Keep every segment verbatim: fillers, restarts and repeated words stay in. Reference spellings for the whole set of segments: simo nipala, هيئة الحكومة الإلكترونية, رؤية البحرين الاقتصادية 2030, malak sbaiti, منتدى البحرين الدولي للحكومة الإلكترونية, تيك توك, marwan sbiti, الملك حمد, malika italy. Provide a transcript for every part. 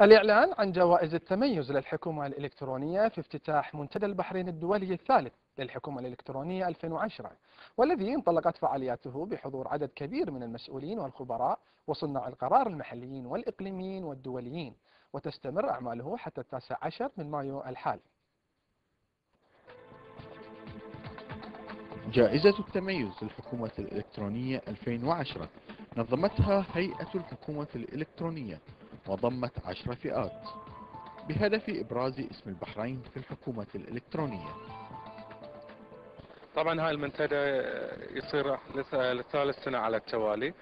الإعلان عن جوائز التميز للحكومة الإلكترونية في افتتاح منتدى البحرين الدولي الثالث للحكومة الإلكترونية ألفين وعشرة، والذي انطلقت فعالياته بحضور عدد كبير من المسؤولين والخبراء وصناع القرار المحليين والإقليميين والدوليين، وتستمر أعماله حتى التاسع عشر من مايو الحالي. جائزة التميز للحكومة الإلكترونية ألفين وعشرة نظمتها هيئة الحكومة الإلكترونية وضمت عشر فئات بهدف إبراز اسم البحرين في الحكومة الإلكترونية. طبعا هاي المنتدى يصير لثالث سنة على التوالي.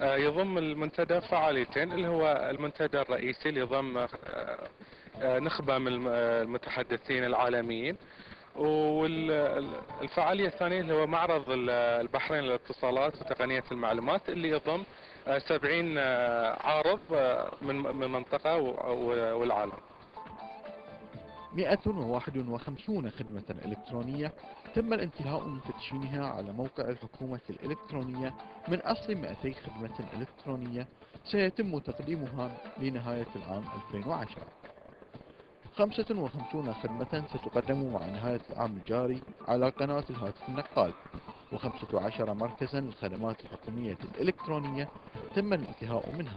يضم المنتدى فعاليتين، اللي هو المنتدى الرئيسي اللي يضم نخبة من المتحدثين العالميين، والفعالية الثانية اللي هو معرض البحرين للاتصالات وتقنية المعلومات، اللي يضم سبعين عارض من المنطقة والعالم. مئة وواحد وخمسين خدمة إلكترونية تم الانتهاء من تدشينها على موقع الحكومة الإلكترونية من أصل مئتي خدمة إلكترونية سيتم تقديمها لنهاية العام ألفين وعشرة. خمسة وخمسين خدمة ستقدم مع نهاية العام الجاري على قناة الهاتف النقال، وخمسة عشر مركزا للخدمات الحكومية الإلكترونية تم الانتهاء منها،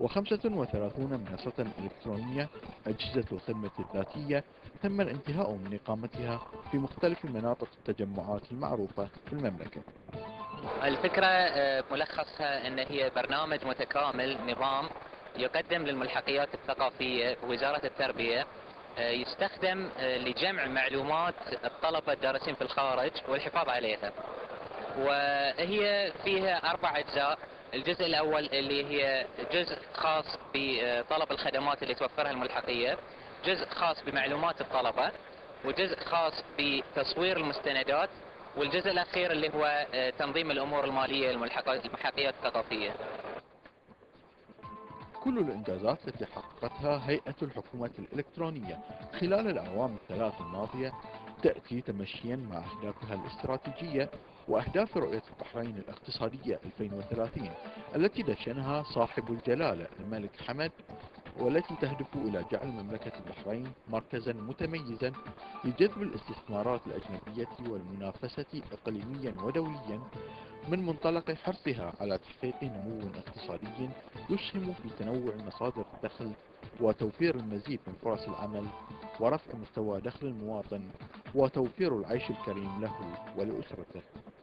وخمسة وثلاثين منصة إلكترونية أجهزة الخدمة الذاتية تم الانتهاء من إقامتها في مختلف مناطق التجمعات المعروفة في المملكة. الفكرة ملخصها أن هي برنامج متكامل، نظام يقدم للملحقيات الثقافية ووزارة التربية، يستخدم لجمع معلومات الطلبة الدارسين في الخارج والحفاظ عليها، وهي فيها أربع أجزاء. الجزء الأول اللي هي جزء خاص بطلب الخدمات اللي توفرها الملحقية، جزء خاص بمعلومات الطلبة، وجزء خاص بتصوير المستندات، والجزء الأخير اللي هو تنظيم الأمور المالية للملحقيات الثقافية. كل الإنجازات التي حققتها هيئة الحكومة الإلكترونية خلال الأعوام الثلاث الماضية تأتي تمشيا مع أهدافها الاستراتيجية وأهداف رؤية البحرين الاقتصادية ألفين وثلاثين التي دشنها صاحب الجلالة الملك حمد، والتي تهدف إلى جعل مملكة البحرين مركزا متميزا لجذب الاستثمارات الأجنبية والمنافسة إقليميا ودوليا، من منطلق حرصها على تحقيق نمو اقتصادي يسهم في تنوع مصادر الدخل وتوفير المزيد من فرص العمل ورفع مستوى دخل المواطن وتوفير العيش الكريم له ولأسرته.